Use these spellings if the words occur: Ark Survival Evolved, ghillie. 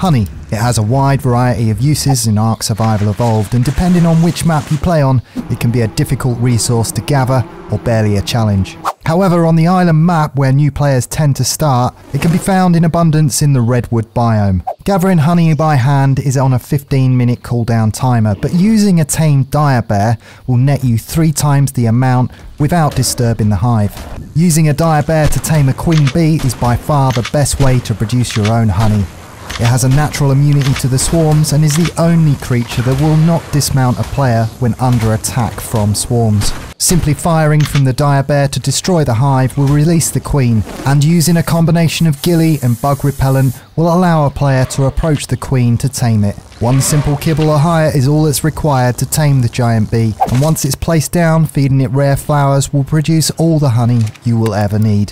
honey. It has a wide variety of uses in Ark Survival Evolved, and depending on which map you play on, it can be a difficult resource to gather or barely a challenge. However, on the island map where new players tend to start, it can be found in abundance in the redwood biome. Gathering honey by hand is on a 15-minute cooldown timer, but using a tamed dire bear will net you 3 times the amount without disturbing the hive. Using a dire bear to tame a queen bee is by far the best way to produce your own honey. It has a natural immunity to the swarms and is the only creature that will not dismount a player when under attack from swarms. Simply firing from the dire bear to destroy the hive will release the queen, and using a combination of ghillie and bug repellent will allow a player to approach the queen to tame it. 1 simple kibble or higher is all that's required to tame the giant bee, and once it's placed down, feeding it rare flowers will produce all the honey you will ever need.